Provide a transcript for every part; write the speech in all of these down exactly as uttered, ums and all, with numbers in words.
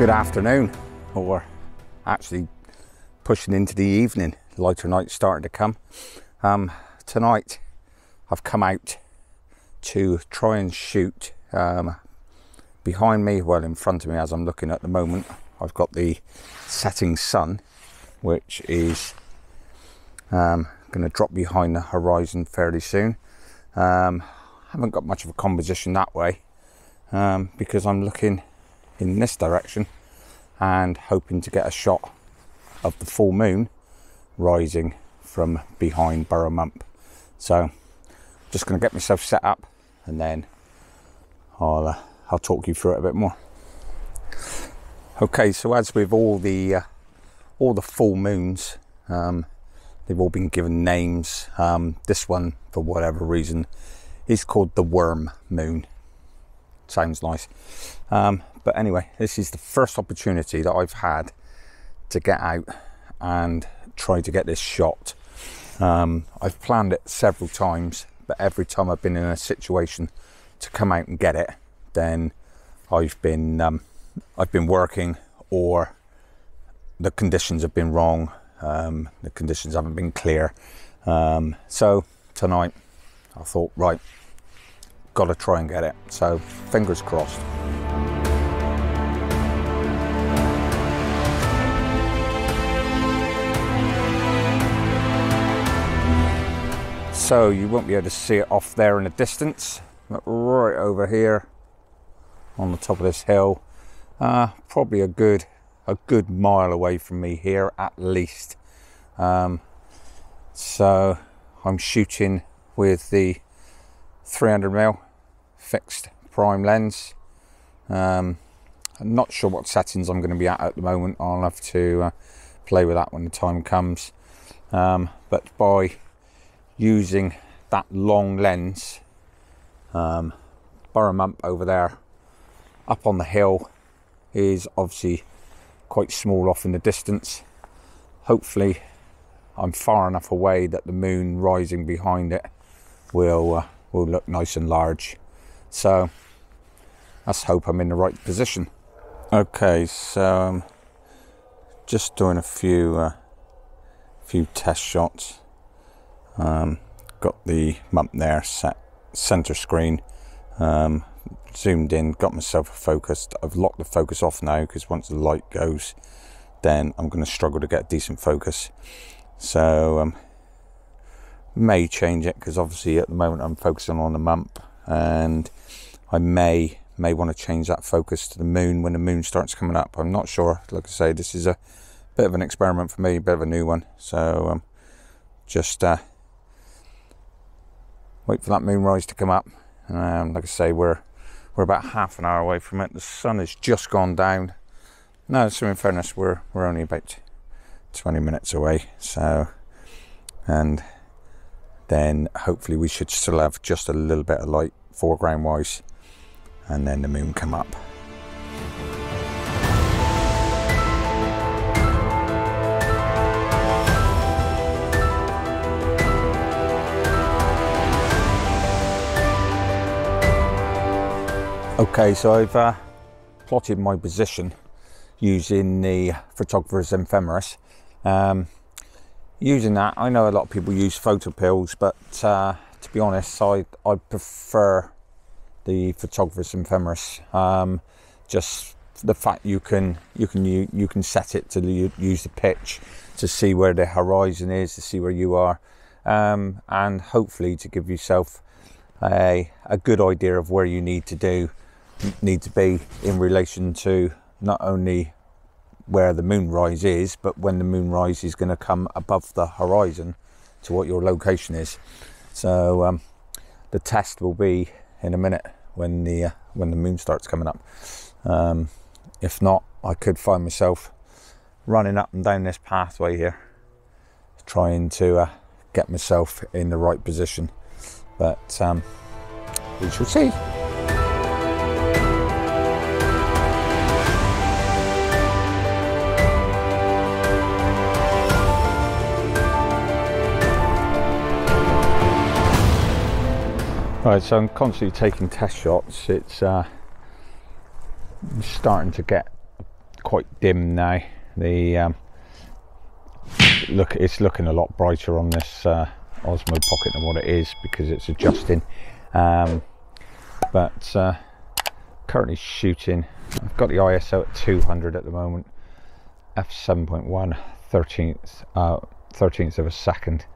good afternoon, or actually pushing into the evening. Lighter nights starting to come. Um, tonight I've come out to try and shoot um, behind me, well in front of me as I'm looking at the moment. I've got the setting sun, which is um, going to drop behind the horizon fairly soon. Um, haven't got much of a composition that way um, because I'm looking in this direction and hoping to get a shot of the full moon rising from behind Burrow Mump. So just going to get myself set up and then I'll, uh, I'll talk you through it a bit more. Okay, so as with all the uh, all the full moons, um, they've all been given names. Um, this one, for whatever reason, is called the Worm Moon. Sounds nice. Um, but anyway, this is the first opportunity that I've had to get out and try to get this shot. Um, I've planned it several times, but every time I've been in a situation to come out and get it, then I've been um, I've been working, or the conditions have been wrong. Um, the conditions haven't been clear. Um, so tonight I thought, right, gotta try and get it. So fingers crossed. So you won't be able to see it off there in the distance, but right over here on the top of this hill, uh, probably a good a good mile away from me here at least. Um, so I'm shooting with the three hundred mil fixed prime lens. Um, I'm not sure what settings I'm going to be at at the moment. I'll have to uh, play with that when the time comes. Um, but by using that long lens, um, Burrow Mump over there up on the hill is obviously quite small off in the distance. Hopefully I'm far enough away that the moon rising behind it will uh, will look nice and large. So let's hope I'm in the right position. Okay, so um, just doing a few uh, few test shots. Um, got the mump there set center screen, um, zoomed in, got myself focused. I've locked the focus off now because once the light goes, then I'm going to struggle to get a decent focus. So um, may change it, because obviously at the moment I'm focusing on the mump, and I may may want to change that focus to the moon when the moon starts coming up. I'm not sure. Like I say, this is a bit of an experiment for me, a bit of a new one. So um, just uh, wait for that moonrise to come up. Um, like I say, we're We're about half an hour away from it. The sun has just gone down. No, so in fairness, we're we're only about twenty minutes away. So, and then hopefully we should still have just a little bit of light foreground wise, and then the moon come up. Okay, so I've uh, plotted my position using the Photographer's Ephemeris. Um, using that, I know a lot of people use Photo Pills, but uh, to be honest, I, I prefer the Photographer's Ephemeris. Um, just the fact you can you can you, you can set it to use the pitch to see where the horizon is, to see where you are, um, and hopefully to give yourself a a good idea of where you need to do. need to be in relation to not only where the moonrise is, but when the moonrise is going to come above the horizon to what your location is. So um, the test will be in a minute when the uh, when the moon starts coming up. Um, if not, I could find myself running up and down this pathway here, trying to uh, get myself in the right position. But um, we shall see. Right, so I'm constantly taking test shots. It's uh, starting to get quite dim now. The um, look, it's looking a lot brighter on this uh, Osmo Pocket than what it is because it's adjusting. Um, but uh, currently shooting, I've got the I S O at two hundred at the moment, f seven point one, thirteenth uh, thirteenth of a second.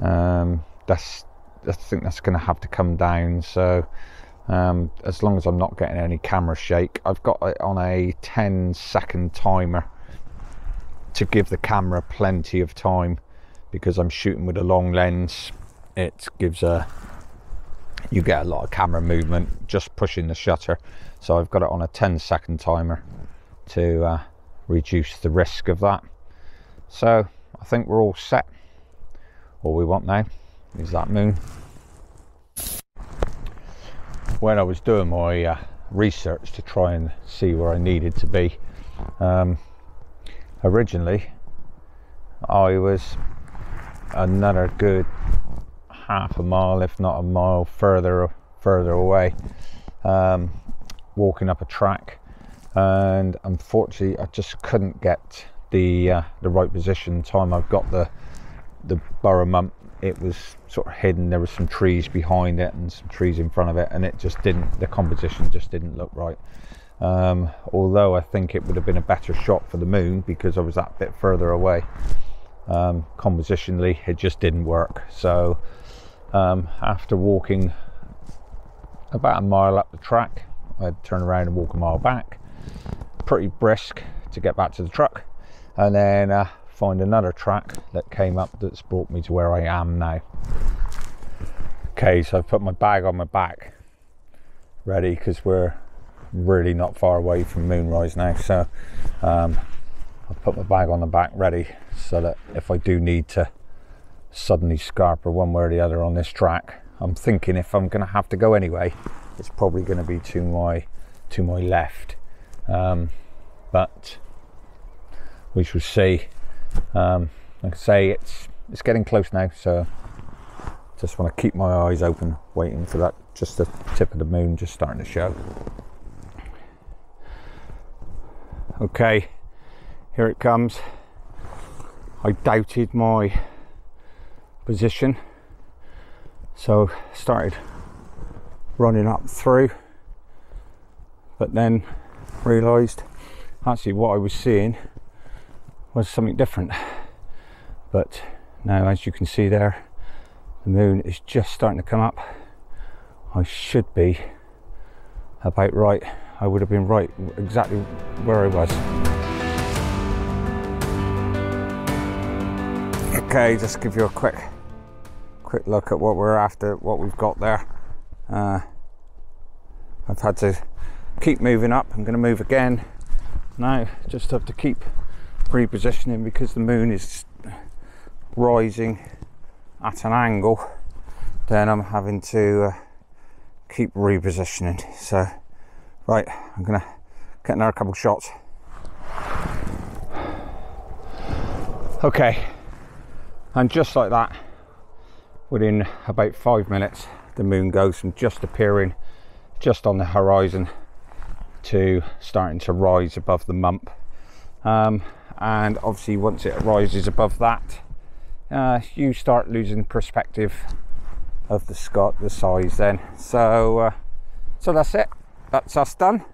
Um, that's I think that's going to have to come down. So um, as long as I'm not getting any camera shake, I've got it on a ten second timer to give the camera plenty of time, because I'm shooting with a long lens. It gives a you get a lot of camera movement just pushing the shutter, so I've got it on a ten second timer to uh, reduce the risk of that. So I think we're all set. All we want now is that moon. When I was doing my uh, research to try and see where I needed to be, um, originally I was another good half a mile, if not a mile, further further away, um, walking up a track, and unfortunately I just couldn't get the uh, the right position. Time I've got the the Burrow Mump, it was sort of hidden. There were some trees behind it and some trees in front of it, and it just didn't, the composition just didn't look right. Um, although I think it would have been a better shot for the moon because I was that bit further away. Um, compositionally it just didn't work. So um, after walking about a mile up the track, I'd turn around and walk a mile back, pretty brisk, to get back to the truck, and then uh, find another track that came up that's brought me to where I am now. Okay, so I've put my bag on my back, ready, because we're really not far away from moonrise now. So um, I've put my bag on the back ready, so that if I do need to suddenly scarper one way or the other on this track, I'm thinking if I'm going to have to go anyway, it's probably going to be to my to my left, um, but we shall see. Um, like I say, it's it's getting close now, so just want to keep my eyes open, waiting for that, just the tip of the moon just starting to show. Okay, here it comes. I doubted my position, so started running up through, but then realised actually what I was seeing was something different. But now, as you can see there, the moon is just starting to come up. I should be about right. I would have been right exactly where I was. Okay, just give you a quick quick look at what we're after, what we've got there. Uh, I've had to keep moving up. I'm going to move again. Now just have to keep repositioning because the moon is rising at an angle. Then I'm having to uh, keep repositioning. So right, I'm gonna get another couple of shots. Okay, and just like that, within about five minutes the moon goes from just appearing just on the horizon to starting to rise above the mump. Um, and obviously once it rises above that, uh, you start losing perspective of the sky, the size then. So uh, so that's it, that's us done.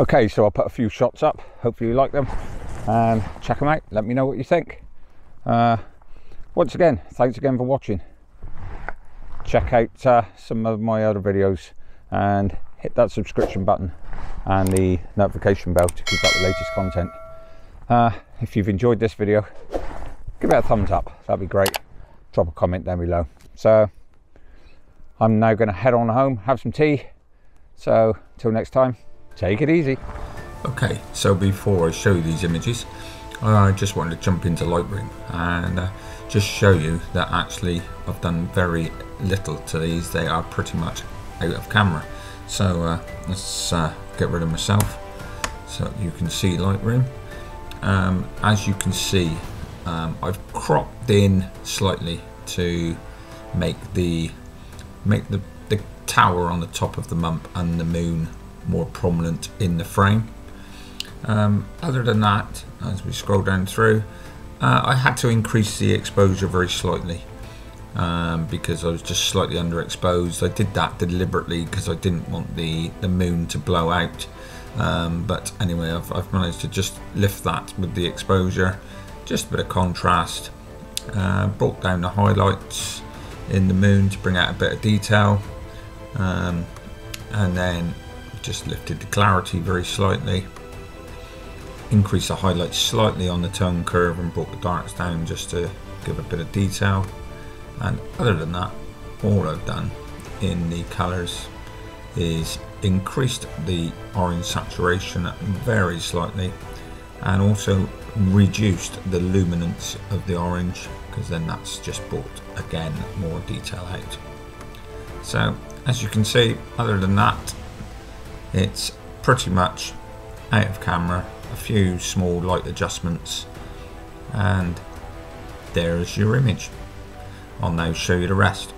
Okay, so I'll put a few shots up, hopefully you like them, and check them out, let me know what you think. Uh, once again, thanks again for watching. Check out uh, some of my other videos and hit that subscription button and the notification bell to keep up the latest content. Uh, if you've enjoyed this video, give it a thumbs up, that'd be great. Drop a comment down below. So I'm now going to head on home, have some tea. So till next time, take it easy. Okay, so before I show you these images, I just wanted to jump into Lightroom and uh, just show you that actually I've done very little to these. They are pretty much out of camera. So uh, let's uh, get rid of myself so you can see Lightroom. Um, as you can see, um, I've cropped in slightly to make the make the, the tower on the top of the mump and the moon more prominent in the frame. Um, other than that, as we scroll down through, uh, I had to increase the exposure very slightly um, because I was just slightly underexposed. I did that deliberately because I didn't want the, the moon to blow out. Um, but anyway, I've, I've managed to just lift that with the exposure, just a bit of contrast, uh, brought down the highlights in the moon to bring out a bit of detail, um, and then just lifted the clarity very slightly, increased the highlights slightly on the tone curve and brought the darks down just to give a bit of detail. And other than that, all I've done in the colors is increased the orange saturation very slightly and also reduced the luminance of the orange, because then that's just brought again more detail out. So as you can see, other than that, it's pretty much out of camera, a few small light adjustments, and there is your image. I'll now show you the rest.